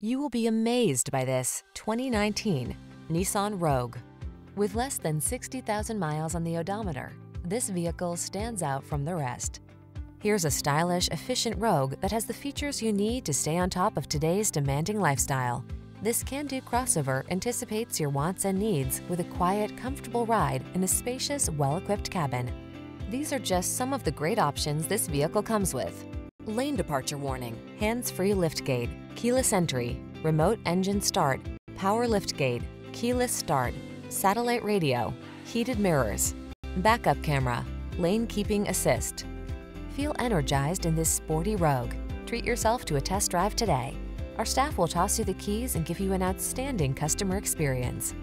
You will be amazed by this 2019 Nissan Rogue. With less than 60,000 miles on the odometer, this vehicle stands out from the rest. Here's a stylish, efficient Rogue that has the features you need to stay on top of today's demanding lifestyle. This can-do crossover anticipates your wants and needs with a quiet, comfortable ride in a spacious, well-equipped cabin. These are just some of the great options this vehicle comes with: lane departure warning, hands-free liftgate, keyless entry, remote engine start, power liftgate, keyless start, satellite radio, heated mirrors, backup camera, lane keeping assist. Feel energized in this sporty Rogue. Treat yourself to a test drive today. Our staff will toss you the keys and give you an outstanding customer experience.